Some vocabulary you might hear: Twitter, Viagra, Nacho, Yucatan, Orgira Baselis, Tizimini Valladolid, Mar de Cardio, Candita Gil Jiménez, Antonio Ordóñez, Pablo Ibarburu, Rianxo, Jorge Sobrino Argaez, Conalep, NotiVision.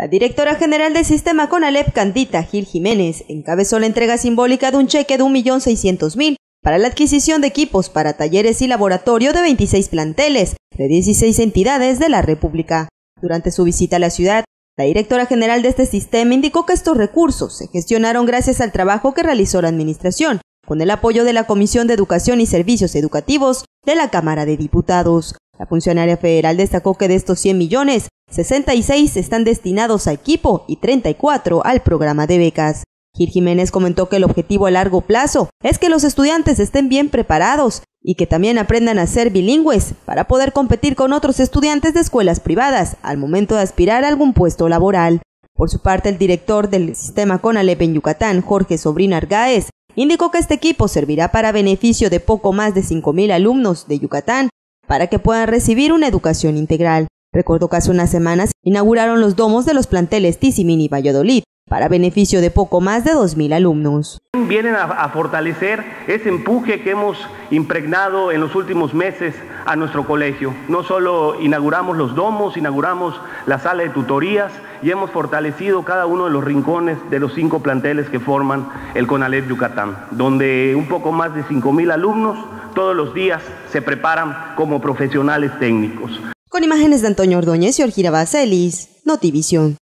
La directora general del sistema Conalep, Candita Gil Jiménez, encabezó la entrega simbólica de un cheque de 1.600.000 para la adquisición de equipos para talleres y laboratorio de 26 planteles de 16 entidades de la República. Durante su visita a la ciudad, la directora general de este sistema indicó que estos recursos se gestionaron gracias al trabajo que realizó la administración, con el apoyo de la Comisión de Educación y Servicios Educativos de la Cámara de Diputados. La funcionaria federal destacó que de estos 100 millones, 66 están destinados a equipo y 34 al programa de becas. Gil Jiménez comentó que el objetivo a largo plazo es que los estudiantes estén bien preparados y que también aprendan a ser bilingües para poder competir con otros estudiantes de escuelas privadas al momento de aspirar a algún puesto laboral. Por su parte, el director del sistema Conalep en Yucatán, Jorge Sobrino Argaez, indicó que este equipo servirá para beneficio de poco más de 5.000 alumnos de Yucatán para que puedan recibir una educación integral. Recordó que hace unas semanas inauguraron los domos de los planteles Tizimini Valladolid, para beneficio de poco más de 2.000 alumnos. Vienen a fortalecer ese empuje que hemos impregnado en los últimos meses a nuestro colegio. No solo inauguramos los domos, inauguramos la sala de tutorías y hemos fortalecido cada uno de los rincones de los 5 planteles que forman el Conalep Yucatán, donde un poco más de 5.000 alumnos todos los días se preparan como profesionales técnicos. Con imágenes de Antonio Ordóñez y Orgira Baselis, NotiVision.